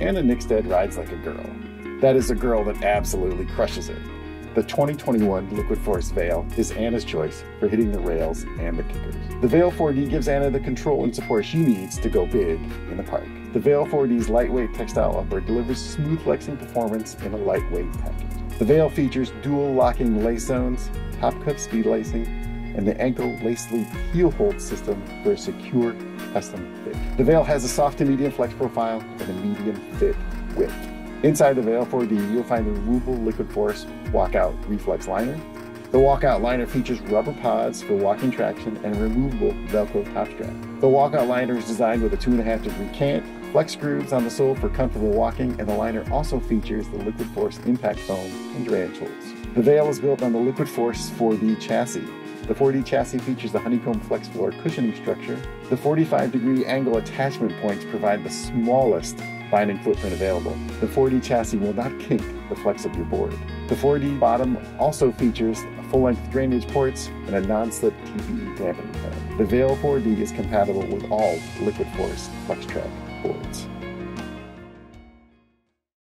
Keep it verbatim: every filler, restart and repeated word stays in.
Anna Nikstad rides like a girl. That is a girl that absolutely crushes it. The twenty twenty-one Liquid Force Vale is Anna's choice for hitting the rails and the kickers. The Vale four D gives Anna the control and support she needs to go big in the park. The Vale four D's lightweight textile upper delivers smooth flexing performance in a lightweight package. The Vale features dual locking lace zones, top cut speed lacing, and the ankle lace loop heel hold system for a secure custom fit. The Vale has a soft to medium flex profile and a medium fit width. Inside the Vale four D, you'll find the removable Liquid Force Walkout Reflex Liner. The Walkout Liner features rubber pods for walking traction and a removable Velcro top strap. The Walkout Liner is designed with a two point five degree cant, flex grooves on the sole for comfortable walking, and the liner also features the Liquid Force impact foam and drag holes. The Vale is built on the Liquid Force four D chassis. The four D chassis features the honeycomb flex floor cushioning structure. The forty-five degree angle attachment points provide the smallest binding footprint available. The four D chassis will not kink the flex of your board. The four D bottom also features full-length drainage ports and a non-slip T P E dampening pad. The Vale four D is compatible with all Liquid Force Flex Track boards.